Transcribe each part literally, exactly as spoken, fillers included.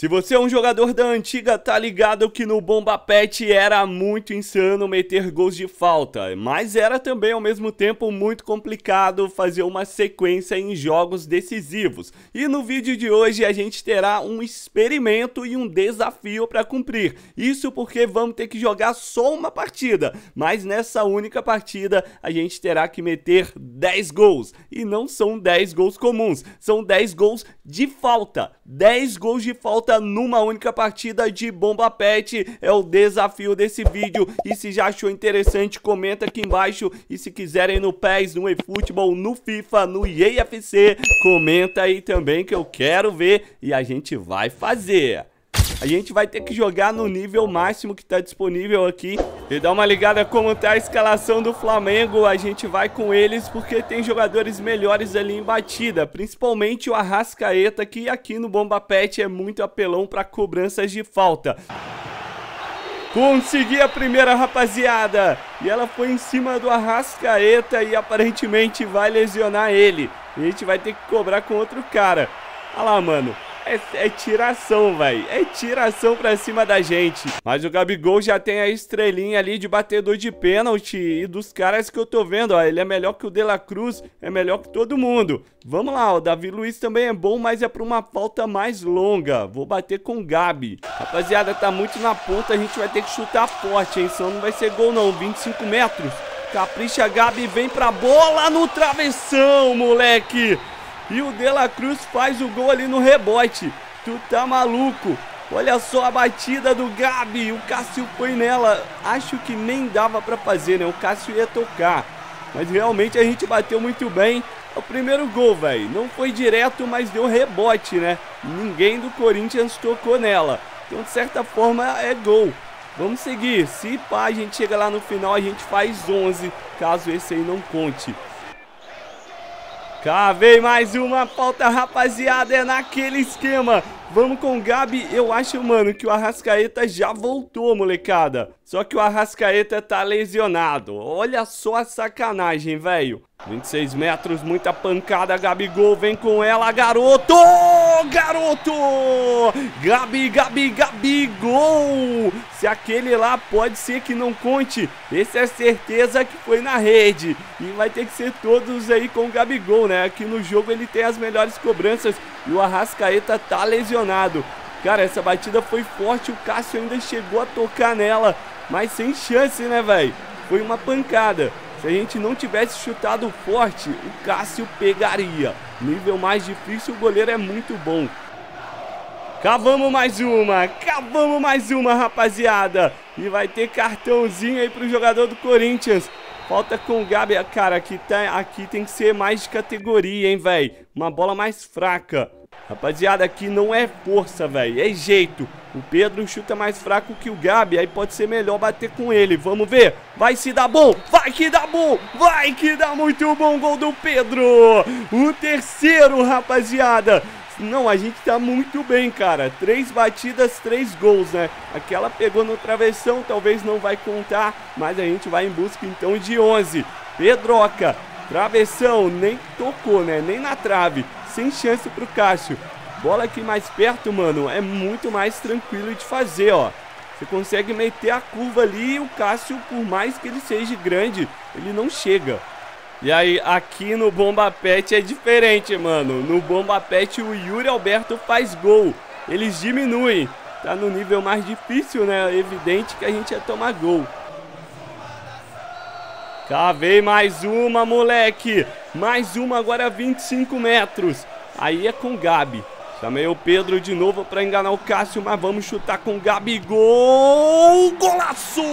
Se você é um jogador da antiga, tá ligado que no Bomba Patch era muito insano meter gols de falta, mas era também ao mesmo tempo muito complicado fazer uma sequência em jogos decisivos. E no vídeo de hoje a gente terá um experimento e um desafio para cumprir. Isso porque vamos ter que jogar só uma partida, mas nessa única partida a gente terá que meter dez gols. E não são dez gols comuns, são dez gols de falta. dez gols de falta numa única partida de Bomba Patch é o desafio desse vídeo. E se já achou interessante, comenta aqui embaixo. E se quiserem no P E S, no eFootball, no FIFA, no E A F C, comenta aí também que eu quero ver e a gente vai fazer. A gente vai ter que jogar no nível máximo que tá disponível aqui. E dá uma ligada como tá a escalação do Flamengo. A gente vai com eles porque tem jogadores melhores ali em batida. Principalmente o Arrascaeta, que aqui no Bomba Patch é muito apelão pra cobranças de falta. Consegui a primeira, rapaziada. E ela foi em cima do Arrascaeta e aparentemente vai lesionar ele. E a gente vai ter que cobrar com outro cara. Olha lá, mano. É, é tiração, velho. É tiração pra cima da gente. Mas o Gabigol já tem a estrelinha ali de batedor de pênalti. E dos caras que eu tô vendo, ó, ele é melhor que o De La Cruz, é melhor que todo mundo. Vamos lá, ó, o Davi Luiz também é bom, mas é pra uma falta mais longa. Vou bater com o Gabi. Rapaziada, tá muito na ponta, a gente vai ter que chutar forte, hein? Senão não vai ser gol, não. vinte e cinco metros. Capricha, Gabi, vem pra bola no travessão, moleque. E o De La Cruz faz o gol ali no rebote. Tu tá maluco? Olha só a batida do Gabi. O Cássio foi nela. Acho que nem dava pra fazer, né? O Cássio ia tocar. Mas realmente a gente bateu muito bem. É o primeiro gol, velho. Não foi direto, mas deu rebote, né? Ninguém do Corinthians tocou nela. Então, de certa forma, é gol. Vamos seguir. Se pá, a gente chega lá no final, a gente faz onze. Caso esse aí não conte. Cavei mais uma falta, rapaziada, é naquele esquema. Vamos com o Gabi. Eu acho, mano, que o Arrascaeta já voltou, molecada. Só que o Arrascaeta tá lesionado. Olha só a sacanagem, velho. vinte e seis metros, muita pancada. Gabigol vem com ela, garoto! Garoto! Gabi, Gabi, Gabigol! Se aquele lá pode ser que não conte, esse é certeza que foi na rede. E vai ter que ser todos aí com o Gabigol, né? Aqui no jogo ele tem as melhores cobranças e o Arrascaeta tá lesionado. Cara, essa batida foi forte, o Cássio ainda chegou a tocar nela, mas sem chance, né, velho? Foi uma pancada. Se a gente não tivesse chutado forte, o Cássio pegaria. Nível mais difícil, o goleiro é muito bom. Cavamos mais uma, cavamos mais uma, rapaziada. E vai ter cartãozinho aí pro jogador do Corinthians. Falta com o Gabi. Cara, aqui, tá, aqui tem que ser mais de categoria, hein, velho? Uma bola mais fraca. Rapaziada, aqui não é força, velho, é jeito. O Pedro chuta mais fraco que o Gabi, aí pode ser melhor bater com ele. Vamos ver, vai se dar bom, vai que dá bom, vai que dá muito bom. Gol do Pedro, o terceiro, rapaziada. Não, a gente tá muito bem, cara. Três batidas, três gols, né? Aquela pegou no travessão, talvez não vai contar, mas a gente vai em busca então de onze. Pedroca, travessão, nem tocou, né? Nem na trave. Sem chance pro Cássio. Bola aqui mais perto, mano. É muito mais tranquilo de fazer, ó. Você consegue meter a curva ali e o Cássio, por mais que ele seja grande, ele não chega. E aí, aqui no Bomba Patch é diferente, mano. No Bomba Patch o Yuri Alberto faz gol. Eles diminuem. Tá no nível mais difícil, né? É evidente que a gente ia tomar gol. Cavei mais uma, moleque. Mais uma agora, vinte e cinco metros. Aí é com o Gabi. Chamei o Pedro de novo para enganar o Cássio, mas vamos chutar com o Gabigol. Golaço!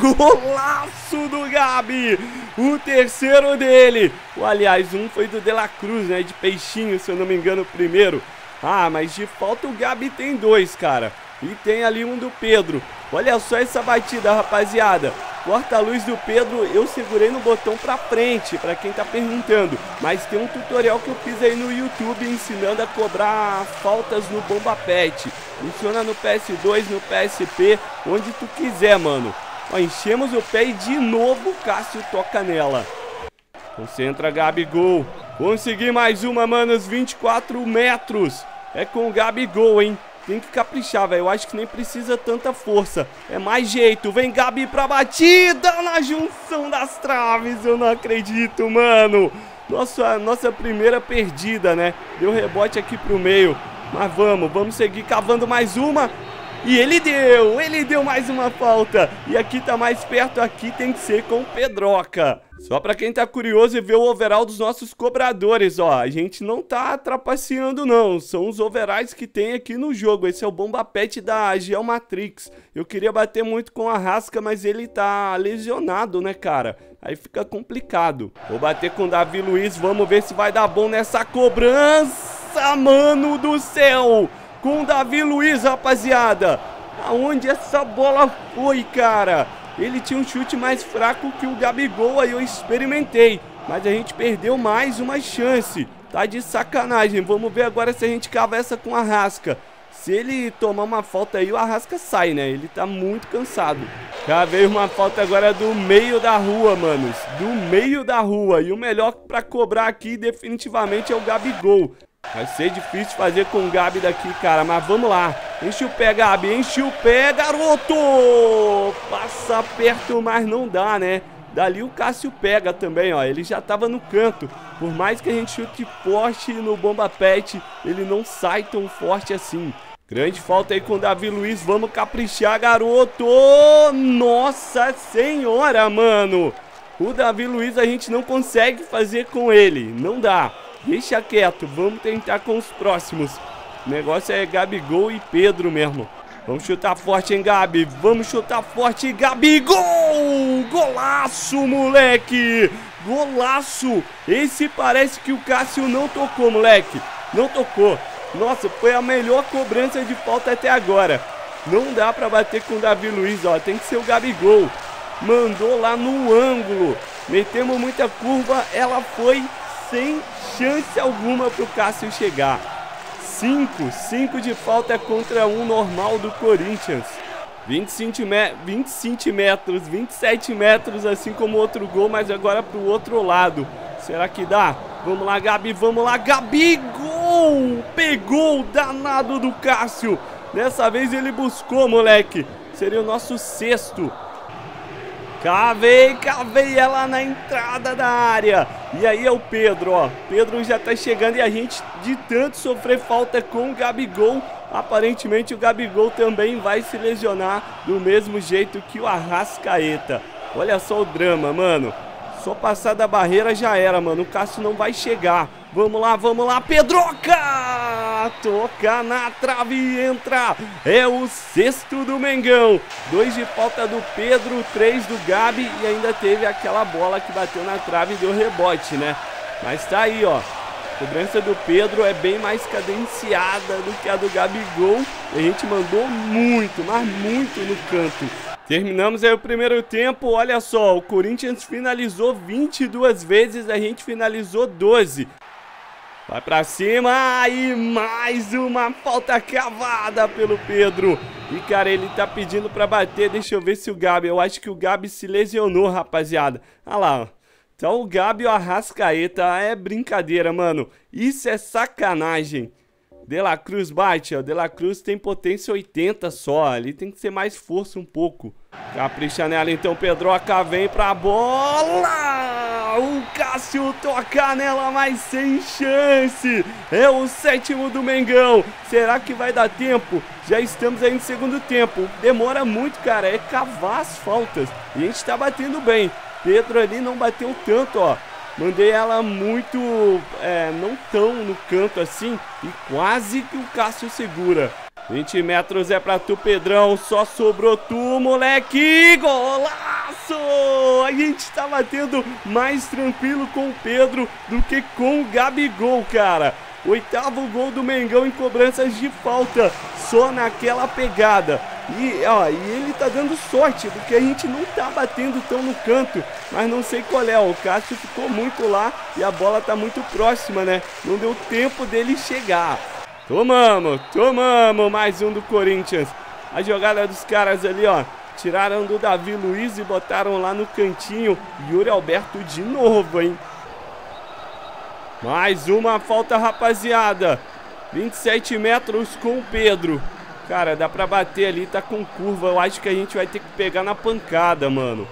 Golaço do Gabi! O terceiro dele. Aliás, um foi do De La Cruz, né? De peixinho, se eu não me engano, o primeiro. Ah, mas de falta o Gabi tem dois, cara. E tem ali um do Pedro. Olha só essa batida, rapaziada. Corta a luz do Pedro, eu segurei no botão pra frente, pra quem tá perguntando. Mas tem um tutorial que eu fiz aí no YouTube ensinando a cobrar faltas no Bomba Patch. Funciona no P S dois, no P S P, onde tu quiser, mano. Ó, enchemos o pé e de novo o Cássio toca nela. Concentra, Gabigol. Consegui mais uma, mano, os vinte e quatro metros. É com o Gabigol, hein? Tem que caprichar, velho. Eu acho que nem precisa tanta força. É mais jeito. Vem Gabi pra batida na junção das traves. Eu não acredito, mano. Nossa, nossa primeira perdida, né? Deu rebote aqui pro meio. Mas vamos, vamos seguir cavando mais uma. E ele deu, ele deu mais uma falta. E aqui tá mais perto, aqui tem que ser com o Pedroca. Só pra quem tá curioso e ver o overall dos nossos cobradores, ó. A gente não tá trapaceando, não. São os overalls que tem aqui no jogo. Esse é o Bomba Patch da Geo Matrix. Eu queria bater muito com a Rasca, mas ele tá lesionado, né, cara? Aí fica complicado. Vou bater com o Davi Luiz, vamos ver se vai dar bom nessa cobrança, mano do céu! Com o Davi Luiz, rapaziada. Aonde essa bola foi, cara? Ele tinha um chute mais fraco que o Gabigol, aí eu experimentei. Mas a gente perdeu mais uma chance. Tá de sacanagem. Vamos ver agora se a gente cava essa com o Arrasca. Se ele tomar uma falta aí, o Arrasca sai, né? Ele tá muito cansado. Já veio uma falta agora do meio da rua, manos. Do meio da rua. E o melhor pra cobrar aqui, definitivamente, é o Gabigol. Vai ser difícil fazer com o Gabi daqui, cara. Mas vamos lá. Enche o pé, Gabi. Enche o pé, garoto! Passa perto, mas não dá, né? Dali o Cássio pega também, ó. Ele já tava no canto. Por mais que a gente chute forte no Bomba Patch, ele não sai tão forte assim. Grande falta aí com o Davi Luiz. Vamos caprichar, garoto! Nossa senhora, mano! O Davi Luiz a gente não consegue fazer com ele. Não dá. Deixa quieto, vamos tentar com os próximos. O negócio é Gabigol e Pedro mesmo. Vamos chutar forte, hein, Gabi? Vamos chutar forte, Gabigol! Golaço, moleque! Golaço! Esse parece que o Cássio não tocou, moleque. Não tocou. Nossa, foi a melhor cobrança de falta até agora. Não dá pra bater com o Davi Luiz, ó. Tem que ser o Gabigol. Mandou lá no ângulo. Metemos muita curva, ela foi... sem chance alguma pro Cássio chegar. Cinco, cinco de falta contra um normal do Corinthians. vinte centímetros, vinte e sete metros, assim como outro gol, mas agora pro outro lado. Será que dá? Vamos lá, Gabi, vamos lá, Gabigol! Pegou o danado do Cássio. Dessa vez ele buscou, moleque. Seria o nosso sexto. Cavei, cavei ela na entrada da área. E aí é o Pedro, ó. Pedro já tá chegando e a gente, de tanto sofrer falta com o Gabigol, aparentemente o Gabigol também vai se lesionar do mesmo jeito que o Arrascaeta. Olha só o drama, mano. Só passar da barreira já era, mano. O Cássio não vai chegar. Vamos lá, vamos lá, Pedroca! Toca na trave e entra! É o sexto do Mengão. Dois de falta do Pedro, três do Gabi e ainda teve aquela bola que bateu na trave e deu rebote, né? Mas tá aí, ó. A cobrança do Pedro é bem mais cadenciada do que a do Gabigol. E a gente mandou muito, mas muito no canto. Terminamos aí o primeiro tempo, olha só, o Corinthians finalizou vinte e duas vezes, a gente finalizou doze. Vai pra cima e mais uma falta cavada pelo Pedro. E cara, ele tá pedindo pra bater, deixa eu ver se o Gabi, eu acho que o Gabi se lesionou, rapaziada. Olha lá, ó. Então o Gabi e o Arrascaeta, é brincadeira, mano, isso é sacanagem. De La Cruz bate, ó. De La Cruz tem potência oitenta só. Ali tem que ser mais força um pouco. Capricha nela então, Pedroca vem pra bola! O Cássio toca nela, mas sem chance! É o sétimo do Mengão! Será que vai dar tempo? Já estamos aí no segundo tempo. Demora muito, cara. É cavar as faltas. E a gente tá batendo bem. Pedro ali não bateu tanto, ó. Mandei ela muito, é, não tão no canto assim, e quase que o Cássio segura. vinte metros é pra tu, Pedrão, só sobrou tu, moleque, golaço! A gente tá batendo mais tranquilo com o Pedro do que com o Gabigol, cara. Oitavo gol do Mengão em cobranças de falta, só naquela pegada. E, ó, e ele tá dando sorte, porque a gente não tá batendo tão no canto, mas não sei qual é, ó, o Cássio ficou muito lá e a bola tá muito próxima, né? Não deu tempo dele chegar. Tomamos, tomamos mais um do Corinthians. A jogada dos caras ali, ó, tiraram do Davi Luiz e botaram lá no cantinho. Yuri Alberto de novo, hein? Mais uma falta, rapaziada. vinte e sete metros com o Pedro. Cara, dá pra bater ali, tá com curva. Eu acho que a gente vai ter que pegar na pancada, mano.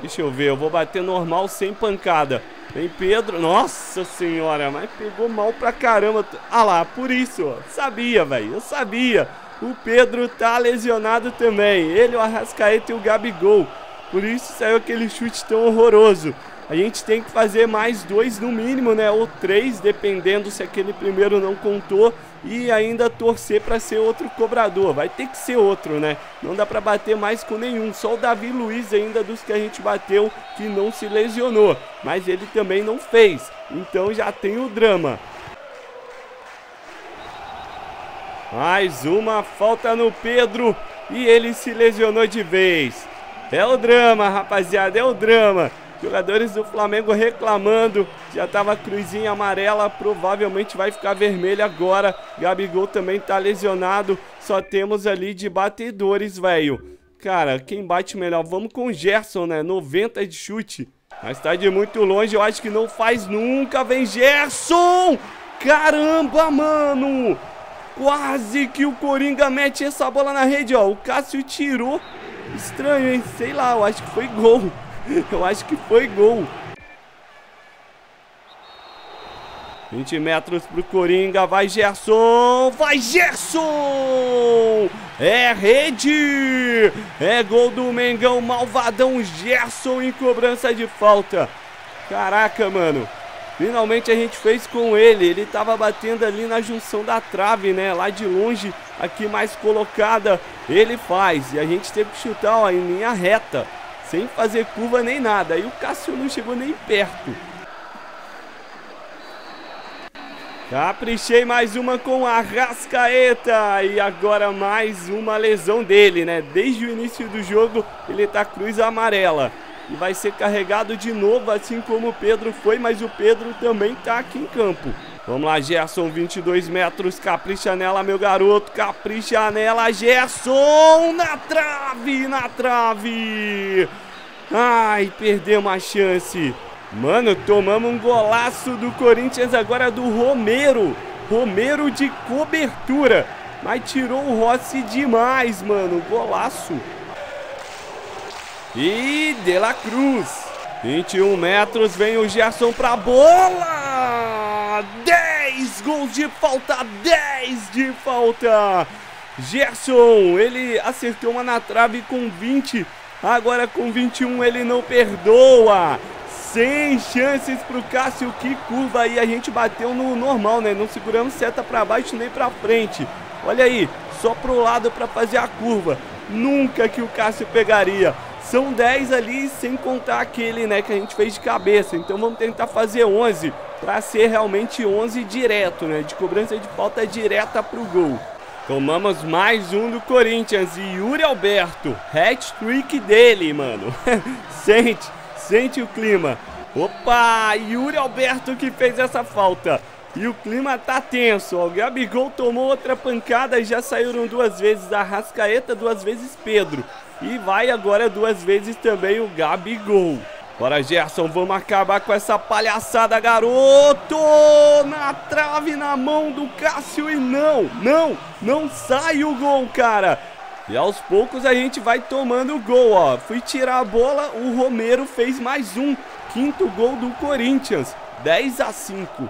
Deixa eu ver, eu vou bater normal sem pancada. Vem Pedro, nossa senhora, mas pegou mal pra caramba. Ah lá, por isso, ó. Sabia, velho, eu sabia. O Pedro tá lesionado também. Ele, o Arrascaeta e o Gabigol. Por isso saiu aquele chute tão horroroso. A gente tem que fazer mais dois no mínimo, né? Ou três, dependendo se aquele primeiro não contou. E ainda torcer para ser outro cobrador. Vai ter que ser outro, né? Não dá para bater mais com nenhum. Só o Davi Luiz ainda dos que a gente bateu que não se lesionou. Mas ele também não fez. Então já tem o drama. Mais uma falta no Pedro. E ele se lesionou de vez. É o drama, rapaziada. É o drama. Jogadores do Flamengo reclamando, já tava cruzinha amarela, provavelmente vai ficar vermelha agora. Gabigol também tá lesionado, só temos ali de batedores, velho. Cara, quem bate melhor? Vamos com o Gerson, né? noventa de chute, mas tá de muito longe, eu acho que não faz nunca. Vem Gerson! Caramba, mano! Quase que o Coringa mete essa bola na rede, ó. O Cássio tirou. Estranho, hein? Sei lá, eu acho que foi gol. Eu acho que foi gol. vinte metros pro Coringa. Vai Gerson. Vai Gerson. É rede. É gol do Mengão. Malvadão Gerson em cobrança de falta. Caraca, mano. Finalmente a gente fez com ele. Ele tava batendo ali na junção da trave, né? Lá de longe. Aqui mais colocada. Ele faz. E a gente teve que chutar, ó, em linha reta. Sem fazer curva nem nada. E o Cássio não chegou nem perto. Caprichei mais uma com a Arrascaeta. E agora mais uma lesão dele, né? Desde o início do jogo ele tá cruz amarela. E vai ser carregado de novo, assim como o Pedro foi. Mas o Pedro também tá aqui em campo. Vamos lá, Gerson, vinte e dois metros. Capricha nela, meu garoto. Capricha nela, Gerson. Na trave, na trave. Ai, perdemos a chance. Mano, tomamos um golaço do Corinthians agora do Romero. Romero de cobertura. Mas tirou o Rossi demais, mano. Golaço. E De La Cruz. vinte e um metros. Vem o Gerson pra bola. dez gols de falta, dez de falta. Gerson, ele acertou uma na trave com vinte. Agora com vinte e um ele não perdoa. Sem chances pro Cássio. Que curva aí, a gente bateu no normal, né? Não seguramos seta pra baixo nem pra frente. Olha aí, só pro lado pra fazer a curva. Nunca que o Cássio pegaria. São dez ali, sem contar aquele, né, que a gente fez de cabeça. Então vamos tentar fazer onze. Pra ser realmente onze direto, né? De cobrança de falta direta pro gol. Tomamos mais um do Corinthians. E Yuri Alberto. Hat-trick dele, mano. Sente, sente o clima. Opa, Yuri Alberto que fez essa falta. E o clima tá tenso, ó. O Gabigol tomou outra pancada e já saíram duas vezes a Rascaeta, duas vezes Pedro. E vai agora duas vezes também o Gabigol. Bora Gerson, vamos acabar com essa palhaçada, garoto! Na trave, na mão do Cássio e não, não, não sai o gol, cara! E aos poucos a gente vai tomando o gol, ó. Fui tirar a bola, o Romero fez mais um. Quinto gol do Corinthians, dez a cinco.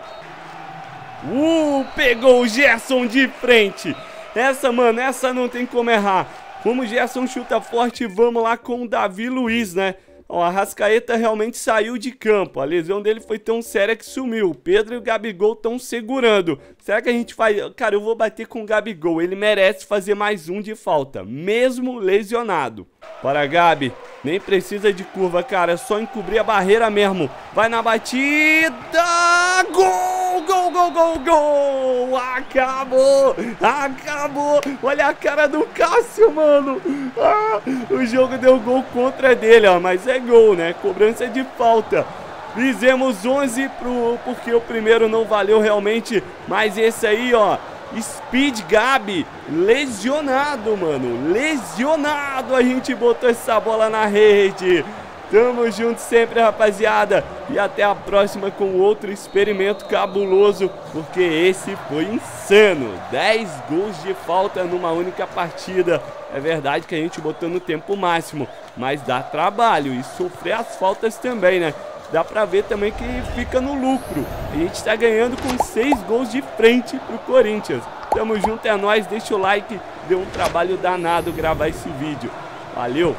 Uh, pegou o Gerson de frente! Essa, mano, essa não tem como errar. Como o Gerson chuta forte, vamos lá com o Davi Luiz, né? Ó, a Arrascaeta realmente saiu de campo. A lesão dele foi tão séria que sumiu. O Pedro e o Gabigol estão segurando. Será que a gente faz... Cara, eu vou bater com o Gabigol. Ele merece fazer mais um de falta. Mesmo lesionado. Para Gabi. Nem precisa de curva, cara. É só encobrir a barreira mesmo. Vai na batida. Gol, gol, gol, gol, gol. Acabou. Acabou. Olha a cara do Cássio, mano. Ah, o jogo deu gol contra dele, ó. Mas é gol, né? Cobrança de falta. Fizemos onze pro, porque o primeiro não valeu realmente. Mas esse aí, ó. Speed Gabi. Lesionado, mano. Lesionado. A gente botou essa bola na rede. Tamo junto sempre, rapaziada. E até a próxima com outro experimento cabuloso, porque esse foi insano. dez gols de falta numa única partida. É verdade que a gente botou no tempo máximo, mas dá trabalho e sofrer as faltas também, né? Dá pra ver também que fica no lucro. A gente tá ganhando com seis gols de frente pro Corinthians. Tamo junto, é nóis. Deixa o like. Deu um trabalho danado gravar esse vídeo. Valeu!